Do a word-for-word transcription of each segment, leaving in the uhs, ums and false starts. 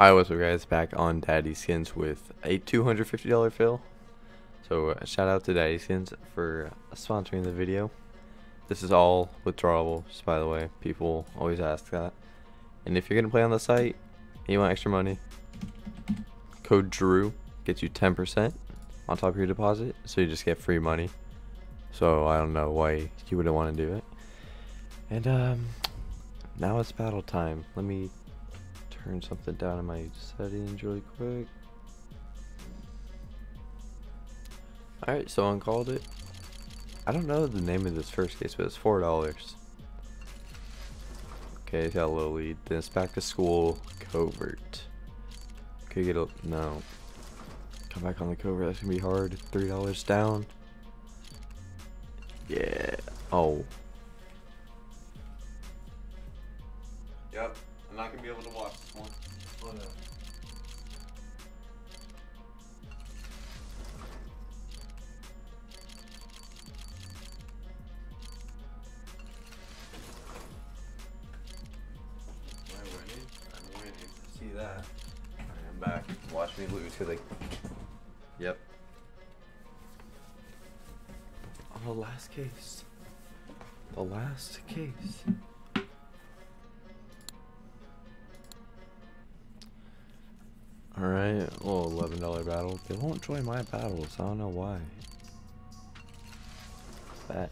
Alright, what's up guys, back on Daddy Skins with a two hundred fifty dollar fill. So uh, shout out to Daddy Skins for sponsoring the video. This is all withdrawable, just by the way, people always ask that. And if you're gonna play on the site and you want extra money, code Drew gets you ten percent on top of your deposit, so you just get free money. So I don't know why you wouldn't want to do it. And um, now it's battle time. Let me turn something down in my settings really quick. Alright, so I called it. I don't know the name of this first case, but it's four dollars. Okay, it's got a little lead. Then it's back to school covert. Could get a... no. Come back on the covert. That's going to be hard. three dollars down. Yeah. Oh. Yep. I'm not going to be able to watch this one. Oh no. Am I winning? I'm winning. See that? I'm back. Watch me lose because I... Yep. On the last case. The last case. Alright, well, eleven dollar battle. They won't join my battles. I don't know why. That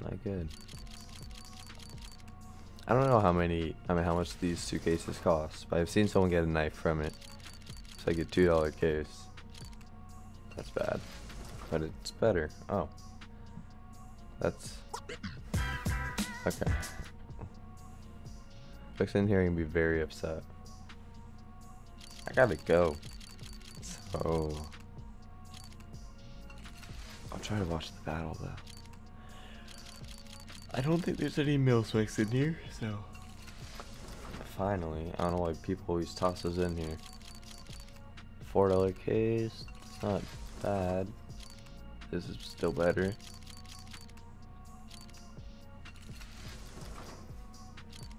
not good. I don't know how many, I mean, how much these two cases cost, but I've seen someone get a knife from it. It's like a two dollar case. That's bad. But it's better. Oh. That's. Okay. Folks in here can be very upset. I gotta go, so I'll try to watch the battle though. I don't think there's any milswicks in here, so finally, I don't know why people always toss those in here. four dollar case, it's not bad. This is still better.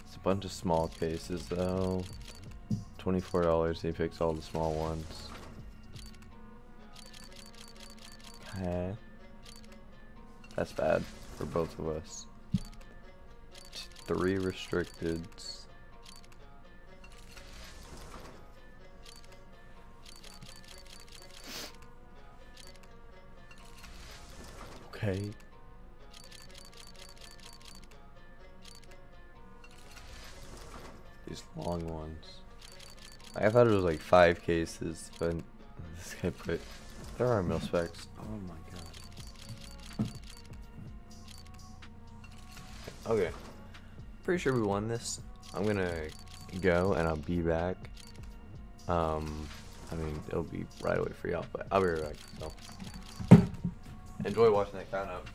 It's a bunch of small cases though. twenty-four dollars, he picks all the small ones. Okay. That's bad for both of us. Three restricteds. Okay. These long ones. I thought it was like five cases, but this guy put, there are mil specs. Oh my god. Okay. Pretty sure we won this. I'm gonna go and I'll be back. Um, I mean, it'll be right away for y'all, but I'll be right back. So enjoy watching that count up.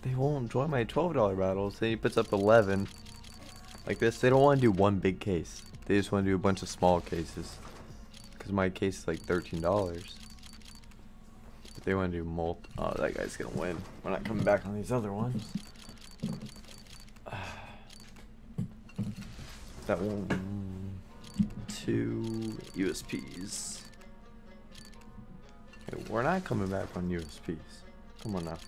They won't join my twelve dollar battles. Then he puts up eleven like this. They don't want to do one big case. They just want to do a bunch of small cases. Because my case is like thirteen dollars. But they want to do multi. Oh, that guy's going to win. We're not coming back on these other ones. That one. Two U S Ps. Hey, we're not coming back on U S Ps. Come on now.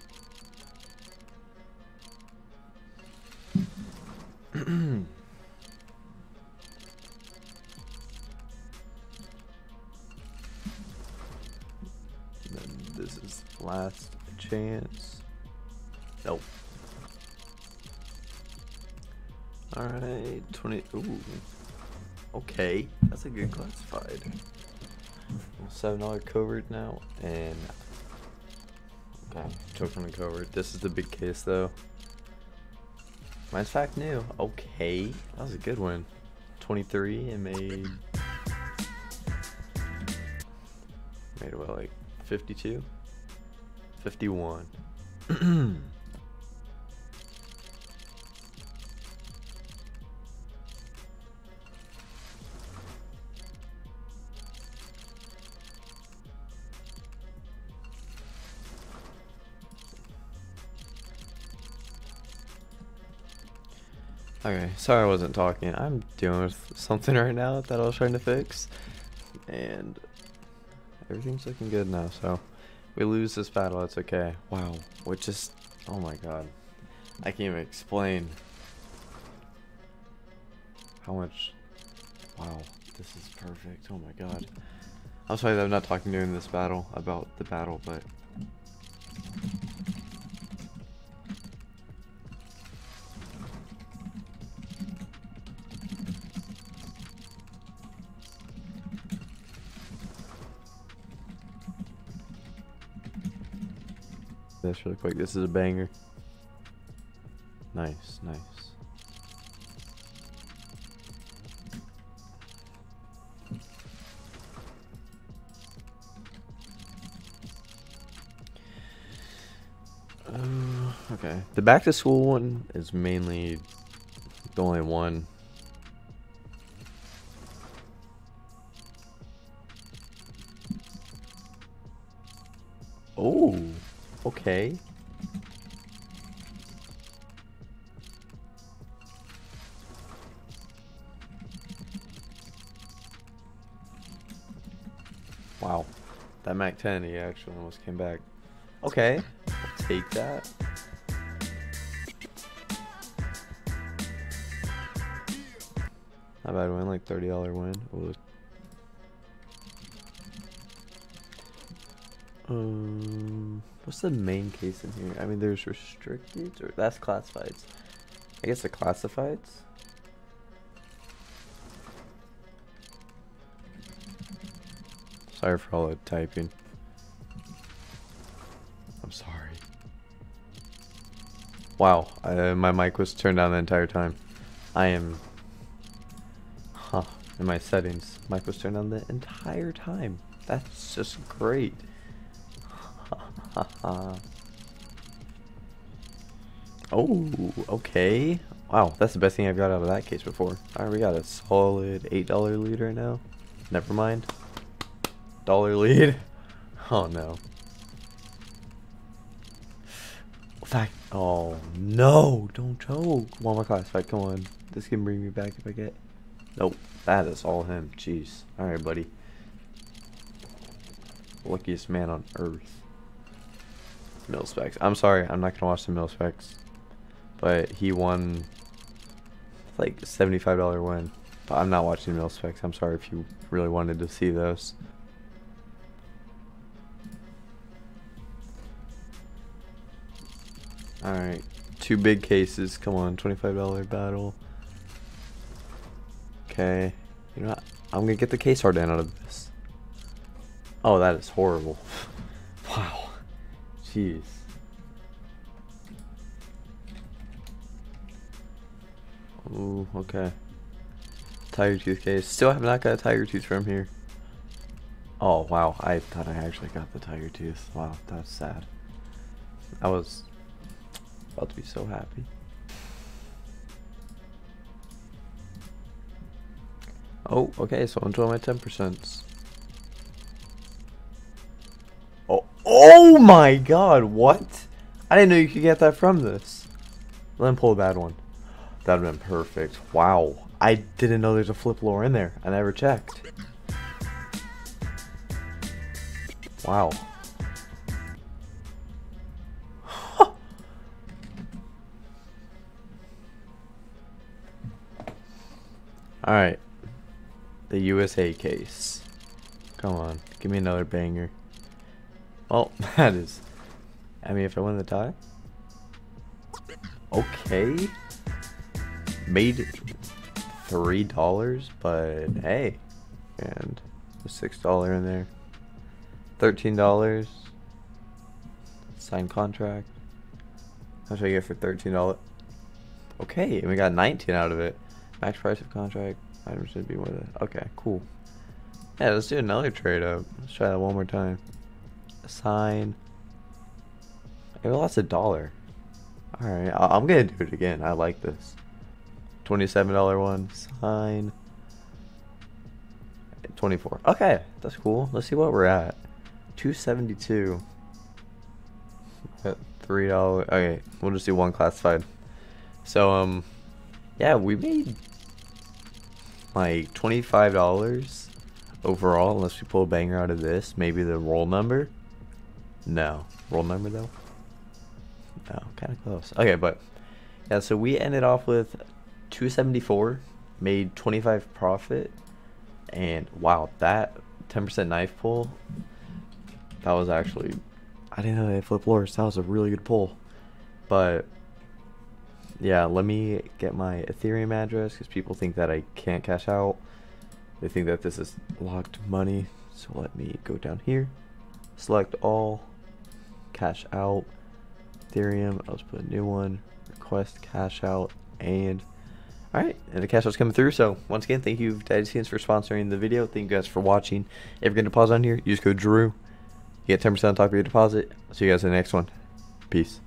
This is last chance. Nope. Alright, twenty. Ooh. Okay, that's a good classified. seven dollar covert now, and. Okay, took on the covert. This is the big case though. Mine's fact new. Okay. That was a good one. twenty-three and made... Made about like fifty-two? fifty-one. Okay, sorry I wasn't talking. I'm dealing with something right now that I was trying to fix, and everything's looking good now, so we lose this battle, that's okay. Wow, which is, oh my god, I can't even explain how much, wow, this is perfect, oh my god. I'm sorry that I'm not talking during this battle, about the battle, but this really quick. This is a banger. Nice, nice. Uh, okay. The back to school one is mainly the only one. Oh. Okay. Wow. That Mac ten, he actually almost came back. Okay. I'll take that. Not bad win, like thirty dollar win. Ooh. Um, what's the main case in here? I mean, there's restricted, or that's classifieds. I guess the classifieds. Sorry for all the typing. I'm sorry. Wow, I, my mic was turned down the entire time. I am, huh? In my settings, mic was turned down the entire time. That's just great. Haha. Oh, okay. Wow, that's the best thing I've got out of that case before. Alright, we got a solid eight dollar lead right now. Never mind. Dollar lead. Oh no. Fact. Oh no, don't choke. One more classified, come on. This can bring me back if I get. Nope, that is all him. Jeez. Alright, buddy. Luckiest man on earth. Mil specs. I'm sorry, I'm not gonna watch the mil specs, but he won like seventy-five dollar win. But I'm not watching mil specs. I'm sorry if you really wanted to see those. All right, two big cases. Come on, twenty-five dollar battle. Okay, you know what? I'm gonna get the case hard end out of this. Oh, that is horrible. Wow. Jeez. Ooh, okay. Tiger tooth case. Still have not got a tiger tooth from here. Oh, wow. I thought I actually got the tiger tooth. Wow, that's sad. I was about to be so happy. Oh, okay. So enjoy my ten percent. Oh my god, what? I didn't know you could get that from this. Let me pull a bad one. That would have been perfect. Wow. I didn't know there's a flip lore in there. I never checked. Wow. Huh. Alright. The U S A case. Come on. Give me another banger. Oh, that is, I mean, if I win the tie. Okay. Made three dollars, but hey. And a six dollar in there. thirteen dollars. Signed contract. How much I get for thirteen dollars? Okay, and we got nineteen out of it. Max price of contract. Item should be more than, okay, cool. Yeah, let's do another trade up. Let's try that one more time. Sign. I lost a dollar. All right, I I'm gonna do it again. I like this. twenty-seven dollar one. Sign. twenty-four. Okay, that's cool. Let's see what we're at. two seventy-two. At three dollars. Okay, we'll just do one classified. So um, Yeah, we made like twenty-five dollars overall, unless we pull a banger out of this. Maybe the roll number? No. Roll number, though? No, kind of close. Okay, but yeah, so we ended off with two seventy-four, made twenty-five profit, and wow, that ten percent knife pull, that was actually, I didn't know they flip lores. That was a really good pull. But yeah, let me get my Ethereum address, because people think that I can't cash out. They think that this is locked money. So let me go down here, select all, cash out, Ethereum. I'll just put a new one, request cash out, and alright, and the cash out's coming through. So once again, thank you Daddy Skins for sponsoring the video. Thank you guys for watching. If you're going to pause on here, use code Drew. You get ten percent on top of your deposit. See you guys in the next one. Peace.